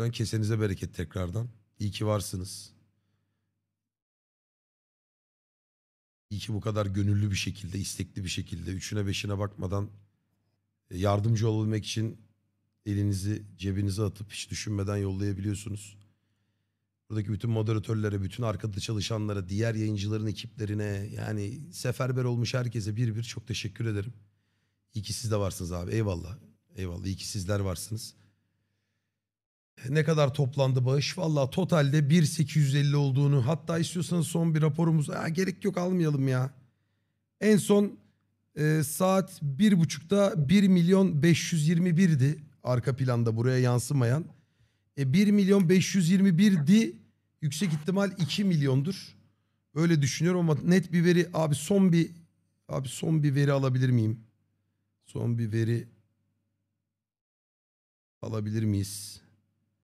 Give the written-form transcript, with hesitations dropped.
yüzden kesenize bereket tekrardan. İyi ki varsınız. İyi ki bu kadar gönüllü bir şekilde, istekli bir şekilde, üçüne beşine bakmadan yardımcı olabilmek için elinizi cebinize atıp hiç düşünmeden yollayabiliyorsunuz. Buradaki bütün moderatörlere, bütün arkada çalışanlara, diğer yayıncıların ekiplerine, yani seferber olmuş herkese bir bir çok teşekkür ederim. İyi ki siz de varsınız abi. Eyvallah. Eyvallah. İyi ki sizler varsınız. Ne kadar toplandı bağış? Valla totalde 1.850 olduğunu, hatta istiyorsanız son bir raporumuz. Gerek yok, almayalım ya. En son saat 1.30'da 1.521.000'di. Arka planda buraya yansımayan. 1.521.000'di. Yüksek ihtimal 2 milyondur. Öyle düşünüyorum ama net bir veri. Abi son bir veri alabilir miyim? Son bir veri alabilir miyiz?